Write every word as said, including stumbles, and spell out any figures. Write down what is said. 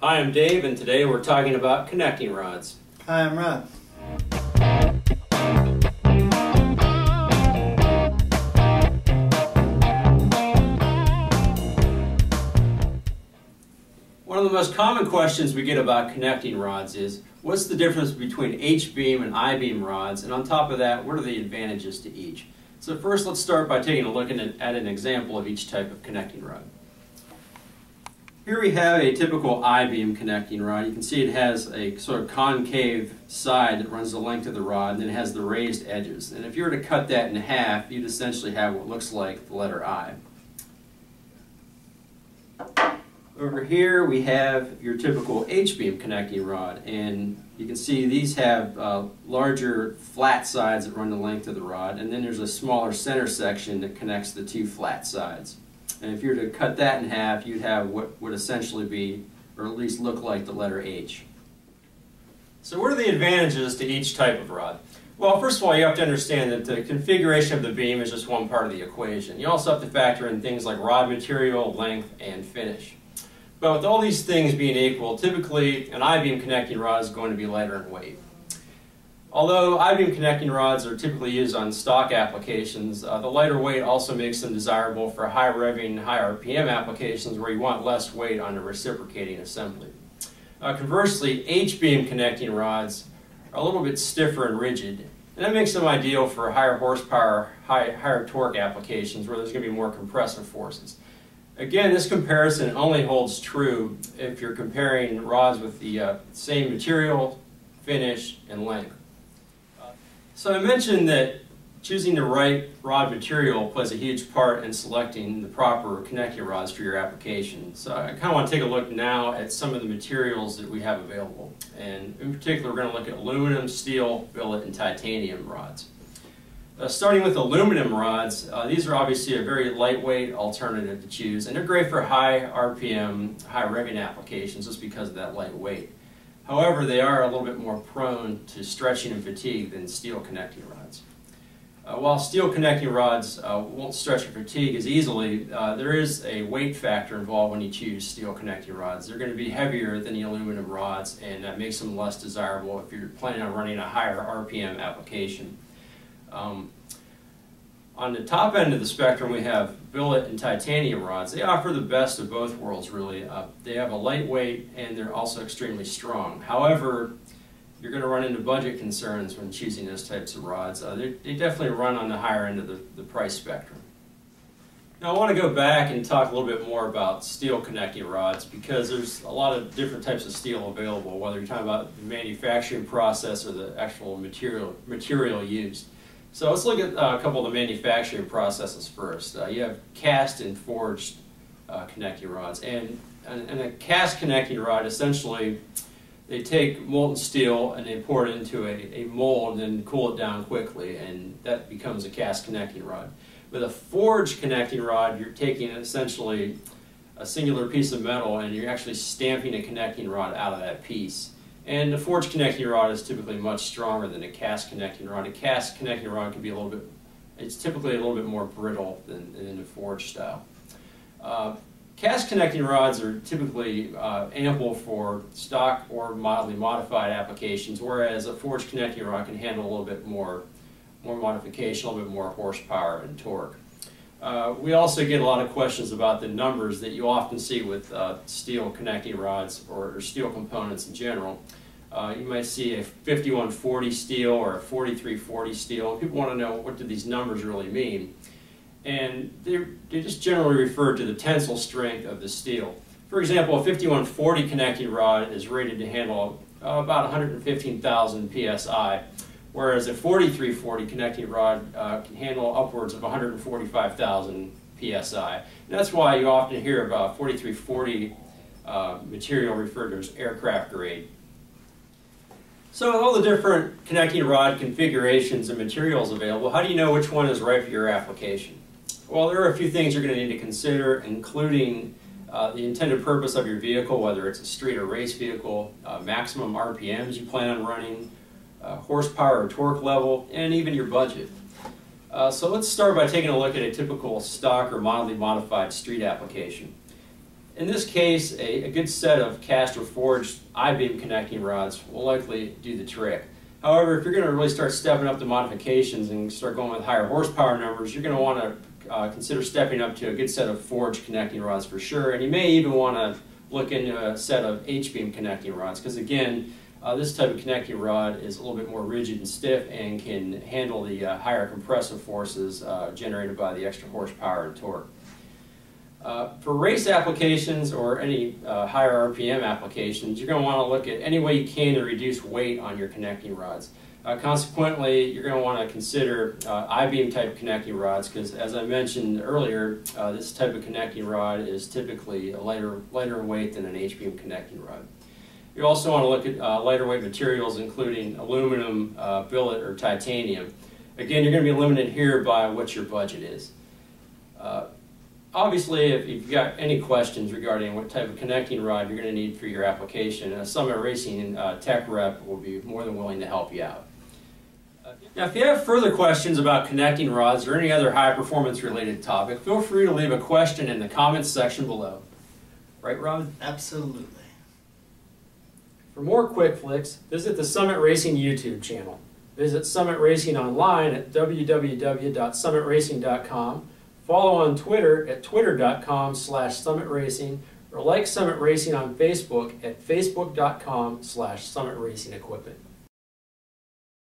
Hi, I'm Dave, and today we're talking about connecting rods. Hi, I'm Ron. One of the most common questions we get about connecting rods is, what's the difference between H-beam and I-beam rods, and on top of that, what are the advantages to each? So first, let's start by taking a look at an example of each type of connecting rod. Here we have a typical I-beam connecting rod. You can see it has a sort of concave side that runs the length of the rod, and then it has the raised edges. And if you were to cut that in half, you'd essentially have what looks like the letter I. Over here we have your typical H-beam connecting rod, and you can see these have uh, larger flat sides that run the length of the rod, and then there's a smaller center section that connects the two flat sides. And if you were to cut that in half, you'd have what would essentially be, or at least look like, the letter H. So what are the advantages to each type of rod? Well, first of all, you have to understand that the configuration of the beam is just one part of the equation. You also have to factor in things like rod material, length, and finish. But with all these things being equal, typically an I-beam connecting rod is going to be lighter in weight. Although I-beam connecting rods are typically used on stock applications, uh, the lighter weight also makes them desirable for high revving, high R P M applications where you want less weight on a reciprocating assembly. Uh, conversely, H-beam connecting rods are a little bit stiffer and rigid, and that makes them ideal for higher horsepower, high, higher torque applications where there's going to be more compressive forces. Again, this comparison only holds true if you're comparing rods with the uh, same material, finish, and length. So I mentioned that choosing the right rod material plays a huge part in selecting the proper connecting rods for your application. So I kind of want to take a look now at some of the materials that we have available. And in particular, we're going to look at aluminum, steel, billet, and titanium rods. Uh, starting with aluminum rods, uh, these are obviously a very lightweight alternative to choose, and they're great for high R P M, high revving applications just because of that light weight. However, they are a little bit more prone to stretching and fatigue than steel connecting rods. Uh, while steel connecting rods uh, won't stretch or fatigue as easily, uh, there is a weight factor involved when you choose steel connecting rods. They're going to be heavier than the aluminum rods, and that makes them less desirable if you're planning on running a higher R P M application. Um, On the top end of the spectrum, we have billet and titanium rods. They offer the best of both worlds, really. Uh, they have a lightweight, and they're also extremely strong. However, you're going to run into budget concerns when choosing those types of rods. Uh, they definitely run on the higher end of the, the price spectrum. Now, I want to go back and talk a little bit more about steel connecting rods, because there's a lot of different types of steel available, whether you're talking about the manufacturing process or the actual material, material used. So let's look at uh, a couple of the manufacturing processes first. Uh, you have cast and forged uh, connecting rods. And, and, and a cast connecting rod, essentially, they take molten steel and they pour it into a, a mold and cool it down quickly, and that becomes a cast connecting rod. With a forged connecting rod, you're taking essentially a singular piece of metal and you're actually stamping a connecting rod out of that piece. And the forged connecting rod is typically much stronger than a cast connecting rod. A cast connecting rod can be a little bit, it's typically a little bit more brittle than, than the forged style. Uh, cast connecting rods are typically uh, ample for stock or mildly modified applications, whereas a forged connecting rod can handle a little bit more, more modification, a little bit more horsepower and torque. Uh, we also get a lot of questions about the numbers that you often see with uh, steel connecting rods or, or steel components in general. Uh, you might see a fifty-one forty steel or a forty-three forty steel. People want to know, what do these numbers really mean? And they just generally refer to the tensile strength of the steel. For example, a fifty-one forty connecting rod is rated to handle uh, about one hundred fifteen thousand P S I. Whereas a forty-three forty connecting rod uh, can handle upwards of one hundred forty-five thousand P S I. And that's why you often hear about forty-three forty uh, material referred to as aircraft grade. So with all the different connecting rod configurations and materials available, how do you know which one is right for your application? Well, there are a few things you're going to need to consider, including Uh, the intended purpose of your vehicle, whether it's a street or race vehicle, uh, maximum R P Ms you plan on running, Uh, horsepower or torque level, and even your budget. Uh, so let's start by taking a look at a typical stock or mildly modified street application. In this case, a, a good set of cast or forged I-beam connecting rods will likely do the trick. However, if you're going to really start stepping up the modifications and start going with higher horsepower numbers, you're going to want to uh, consider stepping up to a good set of forged connecting rods for sure, and you may even want to look into a set of H-beam connecting rods, because again, uh, this type of connecting rod is a little bit more rigid and stiff and can handle the uh, higher compressive forces uh, generated by the extra horsepower and torque. Uh, for race applications or any uh, higher R P M applications, you're going to want to look at any way you can to reduce weight on your connecting rods. Uh, consequently, you're going to want to consider uh, I-beam type connecting rods, because as I mentioned earlier, uh, this type of connecting rod is typically a lighter, lighter in weight than an H-beam connecting rod. You also want to look at uh, lighter weight materials, including aluminum, uh, billet, or titanium. Again, you're going to be limited here by what your budget is. Uh, Obviously, if you've got any questions regarding what type of connecting rod you're going to need for your application, a Summit Racing uh, tech rep will be more than willing to help you out. Uh, now, if you have further questions about connecting rods or any other high performance related topic, feel free to leave a question in the comments section below. Right, Rob? Absolutely. For more quick flicks, visit the Summit Racing YouTube channel. Visit Summit Racing online at w w w dot summit racing dot com. Follow on Twitter at twitter dot com slash summit racing, or like Summit Racing on Facebook at facebook dot com slash summit racing equipment.